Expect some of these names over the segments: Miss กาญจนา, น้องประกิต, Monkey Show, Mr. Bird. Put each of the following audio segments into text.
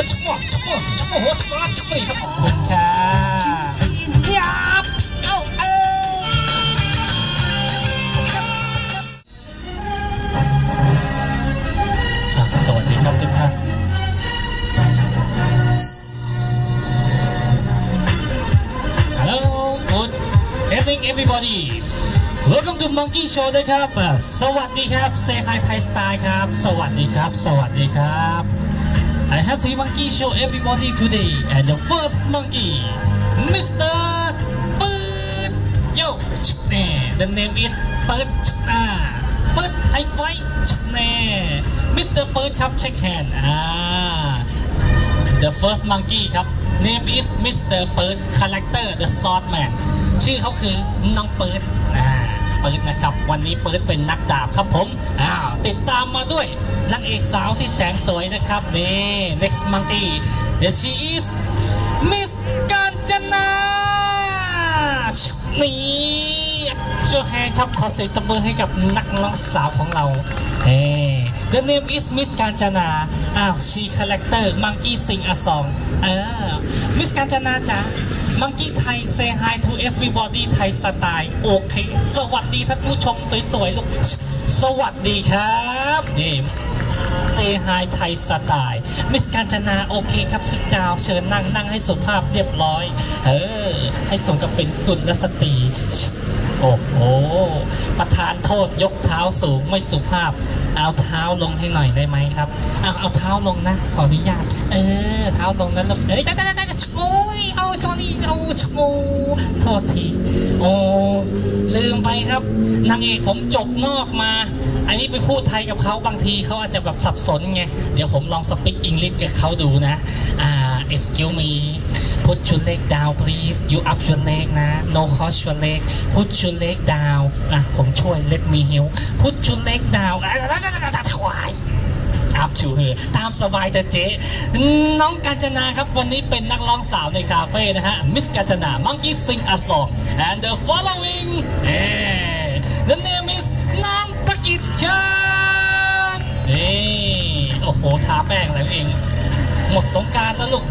สวัสดีครับทุกท่านฮัลโหล good evening everybody welcome to Monkey Show นะครับสวัสดีครับ say hi Thai style ครับสวัสดีครับสวัสดีครับ I have three monkey show everybody today and the first monkey Mr. Bird yo the name is Bird Bird high five Mr. Bird ครับ shake hand the first monkey ครับ name is Mr. Bird character the sword man ชื่อเขาคือน้องเปิร์ดปืดนะครับวันนี้ปืดเป็นนักดาบครับผมติดตามมาด้วยนางเอกสาวที่แสนสวยนะครับนี่ next monkey the she is Miss กาญจนานี่โชว์แฮนด์ครับขอเสียงตบมือให้กับนักร้องสาวของเราเฮ้ The name is Miss กาญจนาshe character monkey sing a song Miss กาญจนาจ๋า monkey ไทย say hi to everybody ไทยสไตล์โอเคสวัสดีท่านผู้ชมสวยๆลูกสวัสดีครับนี่ say hi ไทยสไตล์ Miss กาญจนาโอเคครับsit downเชิญนั่งนั่งให้สุภาพเรียบร้อยให้สมกับเป็นกุลสตรีโอ้โหประธานโทษยกเท้าสูงไม่สุภาพเอาเท้าลงให้หน่อยได้ไหมครับเอาเท้าลงนะขออนุญาตเท้าลงนั้นลงจ้าโอ้ยเอาจอนี่เอาโอ้โทษทีโอ้ลืมไปครับนางเอกผมจบนอกมาอันนี้ไปพูดไทยกับเขาบางทีเขาอาจจะแบบสับสนไงเดี๋ยวผมลองสปีกอังกฤษกับเขาดูนะexcuse me Put your leg down please You up your leg นะ No cross your leg Put your leg down ผมช่วย Let me help Put your leg down up to her ตามสบายแต่เจ๊น้องกาญจนาครับวันนี้เป็นนักร้องสาวในคาเฟ่นะฮะ Miss กาญจนา Monkey sing a song and the following the name is น้องประกิตครับโอ้โหทาแป้งแล้วเองหมดสงกรานต์แล้วลูก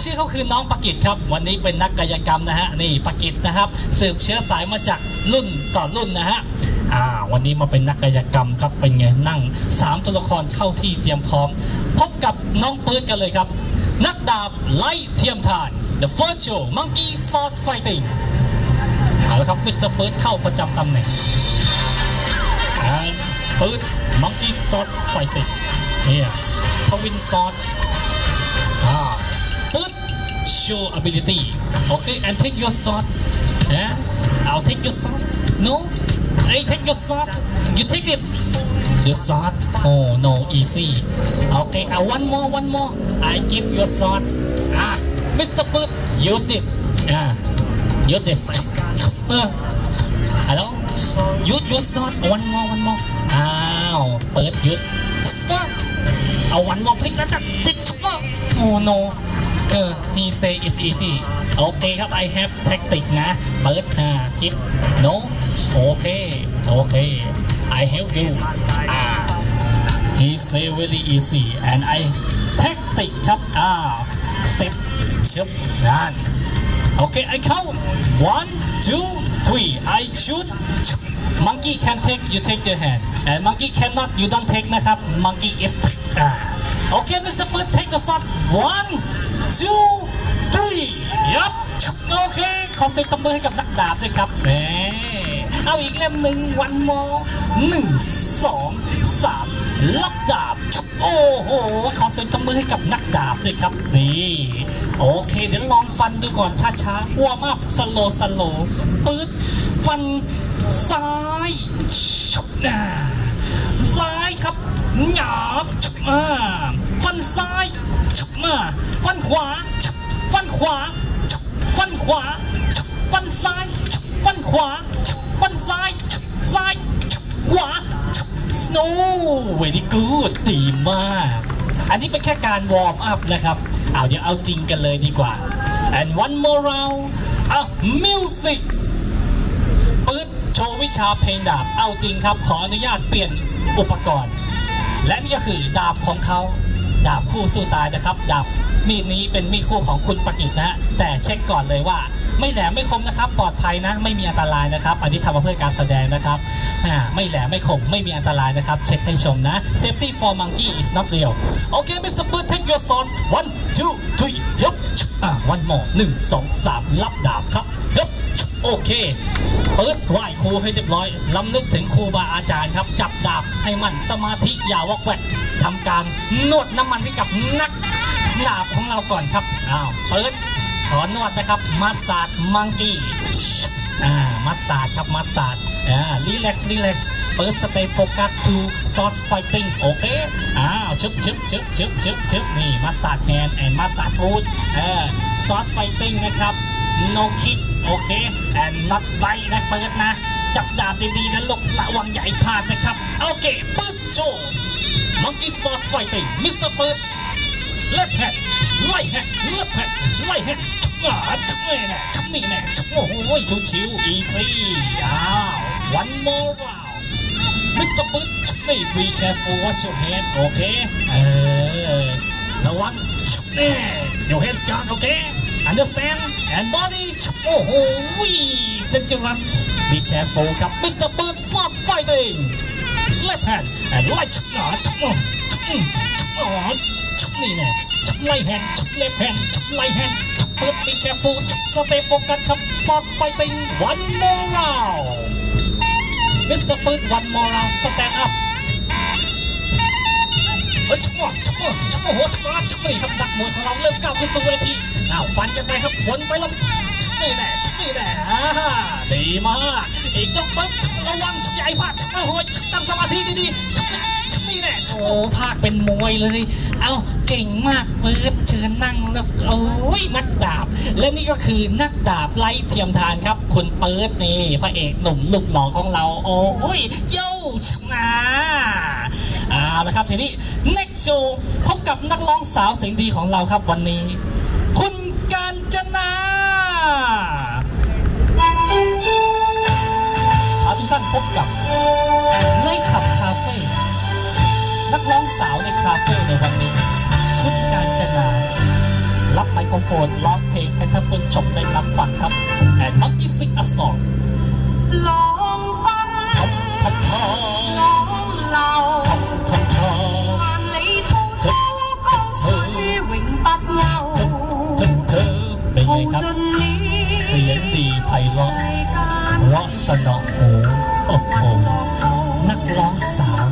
ชื่อเขาคือน้องประกิตครับวันนี้เป็นนักกายกรรมนะฮะนี่ประกิตนะครับสืบเชื้อสายมาจากรุ่นต่อรุ่นนะฮะวันนี้มาเป็นนักกายกรรมครับเป็นไงนั่ง3ตัวละครเข้าที่เตรียมพร้อมพบกับน้องปืนกันเลยครับนักดาบไล่เทียมทาน The First Show Monkey Sword Fighting เอาละครับมิสเตอร์ปืนเข้าประจำตำแหน่งปืน Monkey Sword Fighting เนี่ยทวินซอดปึ๊ด show ability โอเค and take your sword I'll take your sword no I take your sword you take this your sword oh no easy okay one more I give your sword Mr. Bird use this use this hello use your sword one more เปิดยึดเอาวันมองพลิกจัดโอ้โนhe say is easy โอเคครับ I have tactic นะเปิดจิ๊บ no โอเค I help you he say very easy and I tactic ครับstep ชิบนั่นโอเค I count 1 2 3 I shoot monkey can take you take your hand and monkey cannot you don't take นะครับ monkey is Okay, Mr. Bird, take the shot. 1, 2, 3. Yup. Okay. ขอเสียงตบมือให้กับนักดาบด้วยครับเอาอีกเล่มหนึ่ง 1, 2, 3รับดาบโอ้โหขอเสียงตบมือให้กับนักดาบด้วยครับนี่โอเคเดี๋ยวลองฟันดูก่อนช้าๆวอร์มอัพสโลปื๊ดฟันซ้ายซ้ายครับหยาบฟันซ้ายฟันขวาฟันซ้ายฟันขวาฟันซ้ายขวา Snow very good ดีมากอันนี้เป็นแค่การวอร์มอัพนะครับเดี๋ยวเอาจริงกันเลยดีกว่า and one more round music เปิดโชว์วิชาเพลงดาบเอาจริงครับขออนุญาตเปลี่ยนอุปกรณ์และนี่ก็คือดาบของเขา ดาบคู่สู้ตายนะครับดาบมีดนี้เป็นมีดคู่ของคุณปกิจนะฮะแต่เช็คก่อนเลยว่าไม่แหลมไม่คมนะครับปลอดภัยนะไม่มีอันตรายนะครับอันนี้ทำมาเพื่อการแสดงนะครับไม่แหลมไม่คมไม่มีอันตรายนะครับเช็คให้ชมนะ safety for monkey is not real โอเค Mr. Bird take your sword 1 2 3 yep one more 1 2 3รับดาบครับ yep โอเคเปิดไหว้ครูให้เรียบร้อยลำนึกถึงครูบาอาจารย์ครับจับดาบให้มั่นสมาธิอย่าวอกแวกทำการนวดน้ำมันให้กับนักดาบของเราก่อนครับอ้าวเปิดขอนวดนะครับมัสซาดมังกี้มัสซาดครับมัสซาดรีแลกซ์รีแลกซ์เปิดสเตย์โฟกัสทูซอสไฟติ้งโอเคอ้าวชึบชึบชึบชึบชึบชึบนี่มัสซาดแฮนด์แอนด์มัสซาดฟูดซอสไฟติ้งนะครับโนคิกโอเคแอนด์น็อตไบนะเปิดนะจับดาบดีๆนะลงระวังใหญ่พลาดนะครับโอเคปึ๊บโชว์มังกี้ซอสไฟติ้งมิสเตอร์เปิดเล็บแฮนด์ไล่แฮนด์เล็บแฮนด์ไล่แฮนด์ทำไมแน่ทำนี่แน่โอ้โหชิวๆอีซี่อ้าว one more round Mr. Bird นี่ be careful watch your hand โอเคระวังแน่ your head guard โอเค understand and body โอ้โห dangerous be careful ครับ Mr. Bird stop fighting left hand and right นี่แน่ไล่แฮนด์เล็บแฮนด์ไล่แฮนด์เปิดมีแคฟูสเตย์โฟกัสครับซอดไฟติ้ง one more round มิสเตอร์เปิด one more round stand up โอ้โหครับนักมวยของเราเริ่มก้าวขึ้นสู่เวทีอ้าวฟันกันไปครับวนไปแล้วนี่แน่ดีมากอีกยกเบิ้ลระวังใหญ่พลาดโอ้โหตั้งสมาธิดีๆนี่แหละโชว์ภาคเป็นมวยเลยเอาเก่งมากเปิดเชิญนั่งแล้วโอ้ยนักดาบและนี่ก็คือนักดาบไร้เทียมทานครับคุณเปิดนี่พระเอกหนุ่มลูกหล่อของเราโอ้ยโย่ชนะแล้วครับทีนี้ next show พบกับนักร้องสาวเสียงดีของเราครับวันนี้คุณกาญจนาพาทุกท่านพบกับในขับคาเฟ่นักร้องสาวในคาเฟ่ในวันนี้คุณกาญจนารับไมโครโฟนร้องเพลงให้ท่านผู้ชมได้รับฟังครับแอนด์มังกี้ซิงอัสซองลองฟังลองเราวันไหลทุ่งทุ่งกองสวยวิ่งปัดเราเป็นไงครับเสียงดีไพเราะร้องสนองหูโอ้โหนักร้องสาว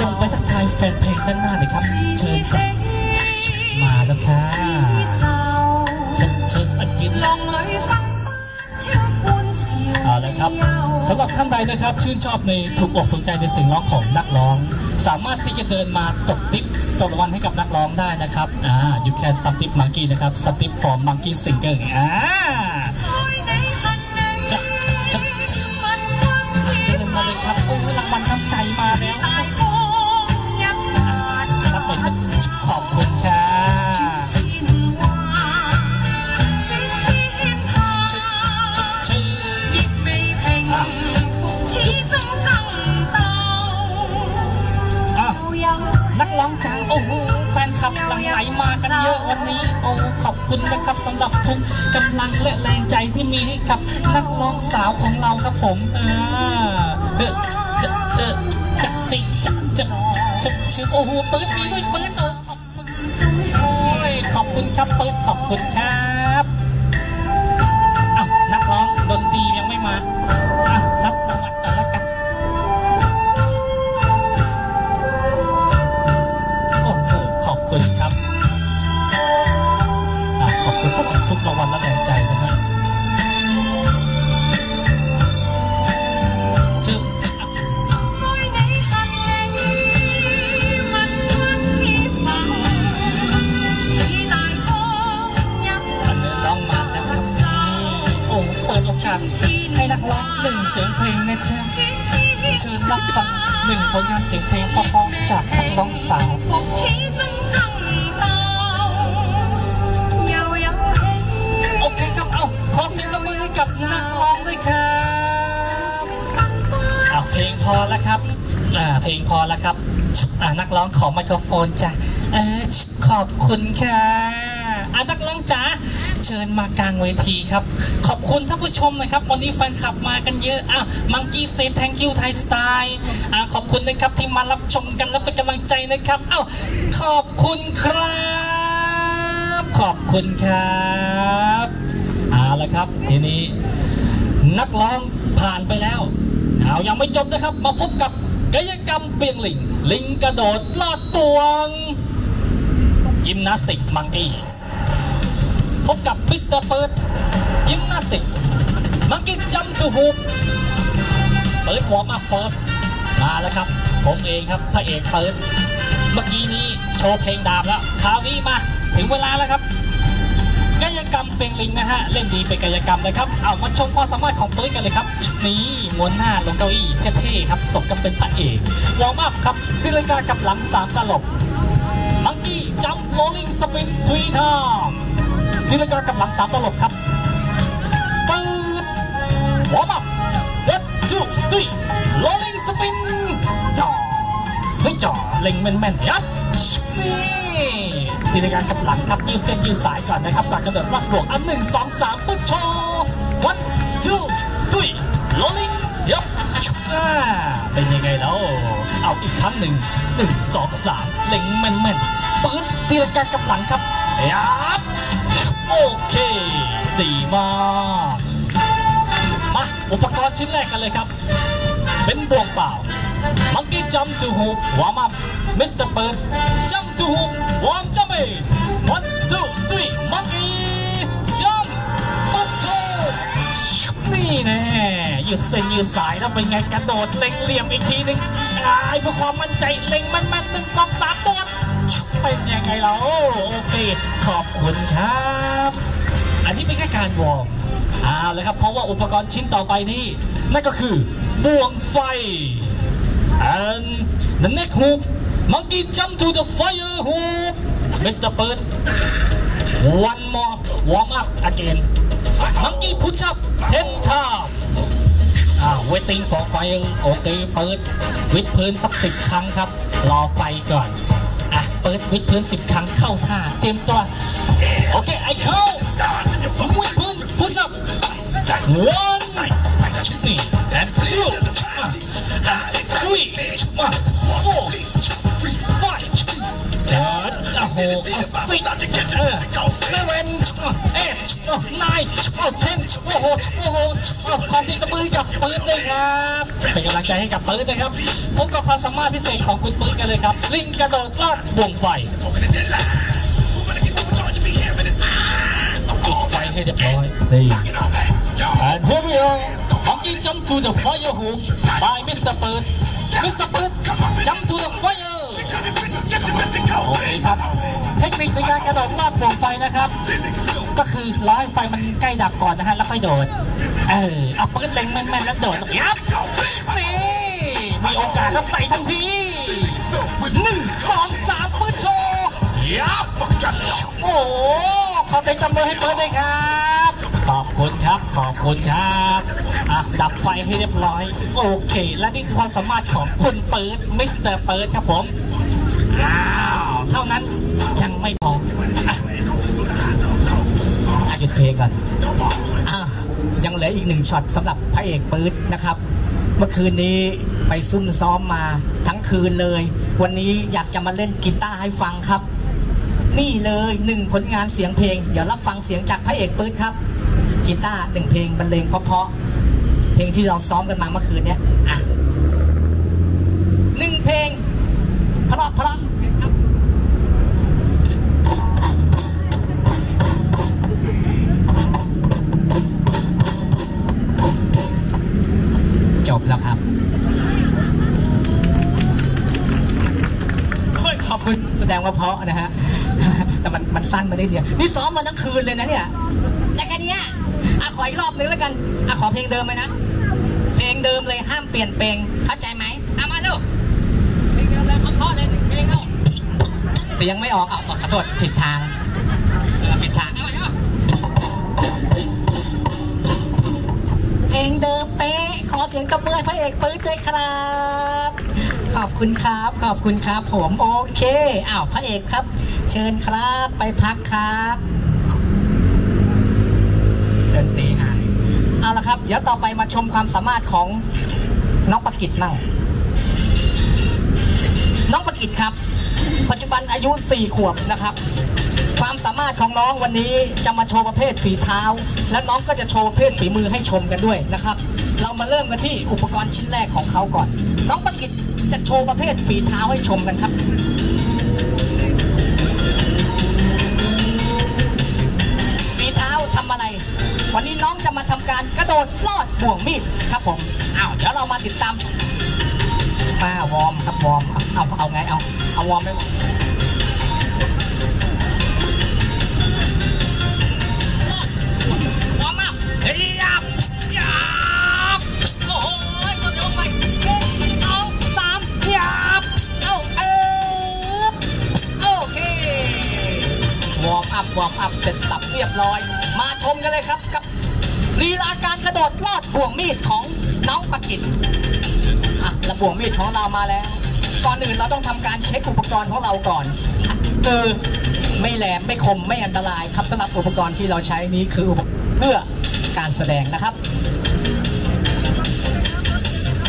ลงไปทักทายแฟนเพลงด้านหน้าเลยครับเชิญจัดมาแล้วค่ะเชิญมากินเอาละครับสำหรับท่านใดนะครับชื่นชอบในถูกอกสนใจในเสียงร้องของนักร้องสามารถที่จะเดินมาตบติ๊บตบรางวัลให้กับนักร้องได้นะครับyou can sub tip monkey นะครับ sub tip for monkey singer เดินมาเลยครับโอ้รางวัลทำใจมาแล้วขอบคุณค่ะนักร้องจังโอ้โหแฟนคลับหลั่งไหลมากันเยอะวันนี้โอ้ขอบคุณนะครับสำหรับทุกกำลังและแรงใจที่มีให้กับนักร้องสาวของเราครับผมโอ้โหเปิดมีด้วยเปิดโอ้ยขอบคุณครับเปิดขอบคุณครับอ้าวนักร้องดนตรียังไม่มาอ้าวรับรางวัลกันแล้วกันโอ้โหขอบคุณครับขอบคุณสำหรับทุกรางวัลและแรงใจนะฮะให้นักร้องหนึ่งเสียงเพลงนะจ๊ะเชิญรับฟังหนึ่งผลงานเสียงเพลงเพราะๆจากนักร้องสาวโอเคครับเอาขอเสียงตบมือให้กับนักร้องด้วยครับเพลงพอแล้วครับเพลงพอแล้วครับ นักร้องขอไมโครโฟนจ้ะขอบคุณค่ะนักร้องจ๋าเชิญมากลางเวทีครับขอบคุณท่านผู้ชมนะครับวันนี้แฟนคลับมากันเยอะMonkey Show Thank you Thai Style ขอบคุณนะครับที่มารับชมกันและเป็นกำลังใจนะครับขอบคุณครับขอบคุณครับละครับทีนี้นักร้องผ่านไปแล้วยังไม่จบนะครับมาพบกับกายกรรมเปียงลิงลิงกระโดดลอดปวงยิมนาสติกมังกี้พบกับ Mr. Bird ยิมนาสติกมังกี้จัมป์ทูฮูปเปิดวอร์มอัพเฟิร์สมาแล้วครับผมเองครับพระเอกเปิดเมื่อกี้นี้โชว์เพลงดาบแล้วคราวนี้มาถึงเวลาแล้วครับกายกรรมเปียงลิงนะฮะเล่นดีเป็นกายกรรมนะครับเอามาชมความสามารถของเปิดกันเลยครับนี่ม้วนหน้าลงเก้าอี้เท่ๆครับสมกับเป็นพระเอกวอร์มอัพครับตีลังกากับหลังสามตลบมังกี้จัมป์โรลลิ่งสปินทวีทอมตีลังกากับหลังสามตลบครับปืดวอร์มอัพ 1 2 3 โรลลิ่งสปินจ่อไม่จ่อเล็งแม่นๆยัดนี่ตีลังกากับหลังครับยืดเส้นยืดสายก่อนนะครับหลังกระโดดวักบวก1 2 3ปึ๊ดโชว์1 2 3โรลลิ่งยับเป็นยังไงแล้วเอาอีกครั้งหนึ่ง1 2 3เล็งแม่นๆปื๊ดตีลังกากับหลังครับยับโอเคดีมากมาอุปกรณ์ชิ้นแรกกันเลยครับเป็นบ่วงเปล่ามังกี้จัมป์ทูฮูปวอร์มอัพมิสเตอร์เบิร์ดจัมป์ทูฮูปวอร์มจัมป์เอง 1 2 3มังกี้จัมป์ปัดโชว์นี่แน่ยืดเส้นยืดสายแล้วเป็นไงกระโดดเล็งเหลี่ยมอีกทีหนึ่งเพื่อความมั่นใจเล็งมันๆ1 2 3โดดเป็นยังไงเราโอเคขอบคุณครับอันนี้ไม่แค่การวอร์มเลยครับเพราะว่าอุปกรณ์ชิ้นต่อไปนี้นั่นก็คือบ่วงไฟ and the next hoop monkey jump to the fire hoop Mr. Bird one more warm up again monkey push up 10 times waiting for fire โอเคเปิดวิดพื้นสัก10ครั้งครับรอไฟก่อนเปิดวิดพื้น10ครั้งเข้าท่าเตรียมตัวโอเคไอเข้าวิดพื้นพุชอัพ 1 2 3 4 5 6 7 8 9 10โอ้โหขอเสียงตบมือกับปืนด้วยครับเป็นกำลังใจให้กับปืนนะครับพบกับความสามารถพิเศษของคุณปืนกันเลยครับลิงกระโดดลอดบ่วงไฟจุดไฟให้เรียบร้อยนี่ and here we are monkey jump to the fire hoop by Mr. Bird Mr. Bird jump to the fire โอเคครับเทคนิคในการกระโดดลอดบ่วงไฟนะครับก็คือร้อยไฟมันใกล้ดับก่อนนะฮะแล้วค่อยโดดเอาปืนเล็งแม่นๆแล้วโดดยับนี่มีโอกาสแล้วใส่ทันที1 2 3ปืนโชว์ยับโอ้ขอเต็มจำนวนให้เปิดเลยครับขอบคุณครับขอบคุณครับดับไฟให้เรียบร้อยโอเคและนี่คือความสามารถของคุณเปิดมิสเตอร์เปิดครับผมเท่านั้นยังไม่พอหยุดเพลงก่อนยังเหลืออีก1ช็อตสำหรับพระเอกปื๊ดนะครับเมื่อคืนนี้ไปซุ่มซ้อมมาทั้งคืนเลยวันนี้อยากจะมาเล่นกีตาร์ให้ฟังครับนี่เลย1ผลงานเสียงเพลงเดี๋ยวรับฟังเสียงจากพระเอกปื๊ดครับกีตาร์1เพลงบรรเลงเพราะเพลงที่เราซ้อมกันมาเมื่อคืนเนี้ย1เพลงเพราะจบแล้วครับขอบคุณแสดงว่าเพราะนะฮะแต่มันสั้นมาได้เดียวนี่ซ้อมมาทั้งคืนเลยนะเนี่ยแต่แค่นี้ขออีกรอบนึงแล้วกันขอเพลงเดิมเลยนะเพลงเดิมเลยห้ามเปลี่ยนเพลงเข้าใจไหมมาดูเพลงเดิมเลยเพราะเลยหนึ่งเพลงแล้วเสียงไม่ออกขอโทษผิดทางผิดทางมาดูเพลงเดิมเป๊ะขอเสียงกระเบื้องพระเอกปื๊ดด้วยครับ ขอบคุณครับขอบคุณครับผมโอเคอ้าวพระเอกครับเชิญครับไปพักครับดนตรีหายเอาละครับเดี๋ยวต่อไปมาชมความสามารถของน้องปกิจมั่งน้องปกิจครับปัจจุบันอายุ4 ขวบนะครับความสามารถของน้องวันนี้จะมาโชว์ประเภทฝีเท้าและน้องก็จะโชว์ประเภทฝีมือให้ชมกันด้วยนะครับเรามาเริ่มกันที่อุปกรณ์ชิ้นแรกของเขาก่อนน้องปกิจจะโชว์ประเภทฝีเท้าให้ชมกันครับฝีเท้าทำอะไรวันนี้น้องจะมาทำการกระโดดลอดบ่วงมีดครับผมอ้าวเดี๋ยวเรามาติดตามมาวอร์มครับวอร์มเอาไงเอาวอร์มไปวอร์มอัพเสร็จสับเรียบร้อยมาชมกันเลยครับกับลีลาการกระโดดลอดบ่วงมีดของน้องปกิจอ่ะแล้วบ่วงมีดของเรามาแล้วก่อนอื่นเราต้องทำการเช็คอุปกรณ์ของเราก่อนไม่แหลมไม่คมไม่อันตรายครับสำหรับอุปกรณ์ที่เราใช้นี้คือเพื่อการแสดงนะครับ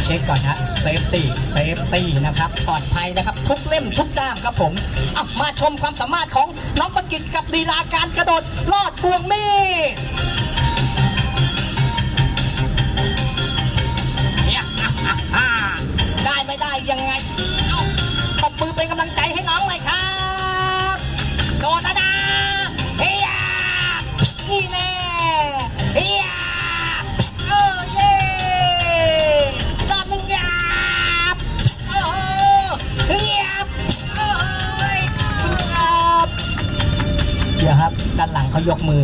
เช็คก่อนฮะเซฟตี้เซฟตี้นะครับปลอดภัยนะครับทุกเล่มทุกด้ามครับผมอ่ะมาชมความสามารถของน้องปกิจกับลีลาการกระโดดลอดบ่วงมีดเนี่ยได้ไม่ได้ยังไงเอาตบมือเป็นกำลังใจให้น้องหน่อยครับโดดนะเฮียนี่แน่เฮียเดี๋ยวครับด้านหลังเขายกมือ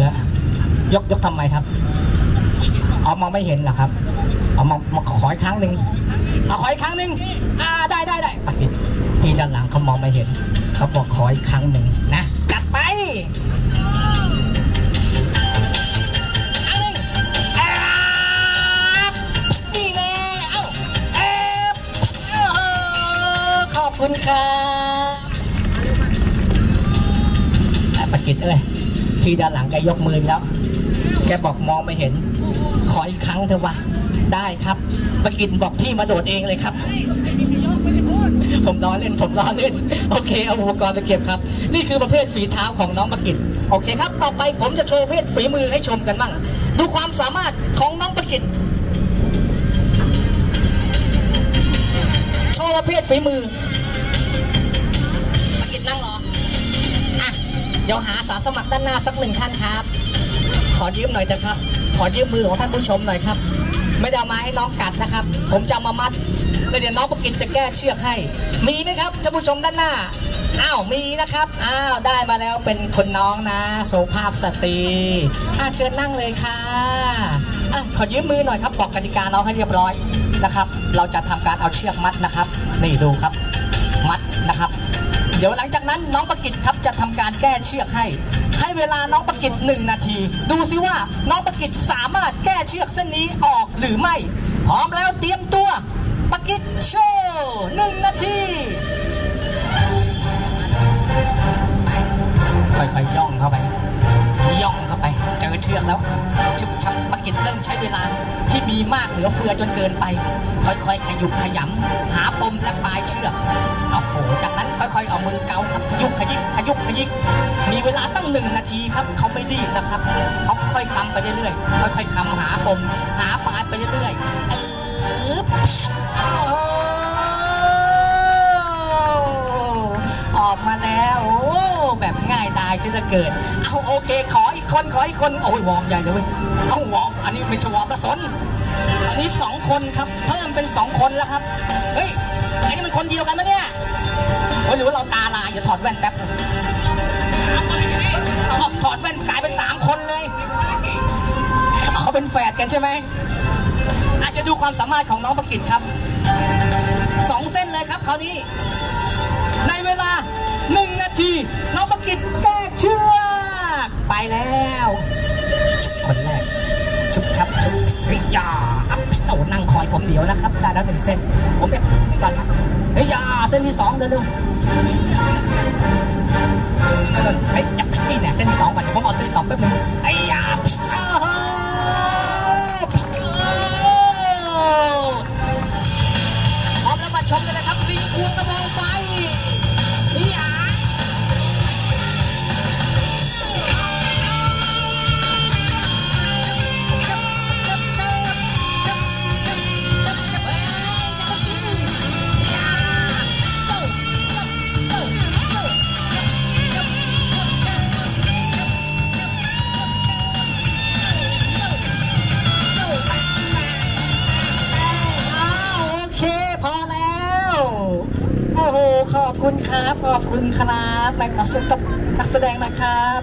ยกทำไมครับเอามองไม่เห็นเหรอครับเอามองขออีกครั้งหนึ่งเอาขออีกครั้งหนึ่งได้ปกิจที่ด้านหลังเขามองไม่เห็นเขาบอกขออีกครั้งหนึ่งนะจัดไปครั้งหนึ่งนี่แน่ขอบคุณครับปกิจเลยทีด้านหลังแกยกมือแล้วแกบอกมองไม่เห็นขออีกครั้งเถอะวะได้ครับปกิจบอกพี่มาโดดเองเลยครับผมล้อเล่นผมล้อเล่นโอเคเอาอุปกรณ์ไปเก็บครับนี่คือประเภทฝีเท้าของน้องปกิจโอเคครับต่อไปผมจะโชว์ประเภทฝีมือให้ชมกันบ้างดูความสามารถของน้องปกิจโชว์ประเภทฝีมือปกิจนั่งรอเดี๋ยวหาอาสาสมัครด้านหน้าสักหนึ่งท่านครับขอยืมหน่อยเถอะครับขอยืมมือของท่านผู้ชมหน่อยครับไม่ได้มาให้น้องกัดนะครับผมจะมามัดแล้วเดี๋ยวน้องปกิจจะแก้เชือกให้มีไหมครับท่านผู้ชมด้านหน้าอ้าวมีนะครับอ้าวได้มาแล้วเป็นคนน้องนะโสภาพสตรีเชิญนั่งเลยค่ะขอยืมมือหน่อยครับบอกกติกาน้องให้เรียบร้อยนะครับเราจะทำการเอาเชือกมัดนะครับนี่ดูครับมัดนะครับเดี๋ยวหลังจากนั้นน้องปกิจครับจะทำการแก้เชือกให้เวลาน้องปกิจ1 นาทีดูซิว่าน้องปกิจสามารถแก้เชือกเส้นนี้ออกหรือไม่พร้อมแล้วเตรียมตัวปกิจโชว์1 นาทีค่อยๆย่องเข้าไปย่องเข้าไปเจอเชือกแล้วชุบชับปกิจเริ่มใช้เวลาที่มีมากเหลือเฟือจนเกินไปค่อยๆขยุบขยำหาปมและปลายเชือกโอ้โหจากนั้นค่อยๆเอามือเกาครับขยุบขยิบขยุบขยิบมีเวลาตั้ง1 นาทีครับเขาไม่รีบนะครับเขาค่อยๆคำไปเรื่อยๆค่อยๆคำหาปมหาปลายไปเรื่อยๆออกมาแล้วแบบง่ายตายชื่อเกิดเอาโอเคขออีกคนโอ้ยวอร์มใหญ่เลยเว้ยเอาวอร์มอันนี้เป็นชวอมกระสนตอนนี้2 คนครับเพิ่มเป็น2 คนแล้วครับเฮ้ยไอ้นี่มันคนเดียวกันปะเนี่ยหรือว่าเราตาลายอย่าถอดแว่นแป๊บถอดแว่นกลายเป็น3 คนเลยเขาเป็นแฝดกันใช่ไหมอาจจะดูความสามารถของน้องปกิจครับ2 เส้นเลยครับคราวนี้ในเวลา1 นาทีน้องปกิจแก้เชือกไปแล้วคนแรกชุบชับชุบริยา โอ้นั่งคอยผมเดี๋ยวนะครับได้แล้วหนึ่งเส้นผมเนี่ยไปก่อนครับเฮ้ยอย่าเส้นที่สองเดินเร็วเฮ้ยจับนี่เนี่ยเส้นที่สองก่อนเดี๋ยวผมเอาเส้นที่สองแป๊บนึงไอ้ยาพร้อมแล้วมาชมกันเลยครับรีควงกระบองไฟขอบคุณครับขอบคุณครับแม่ครับนักแสดงนะครับ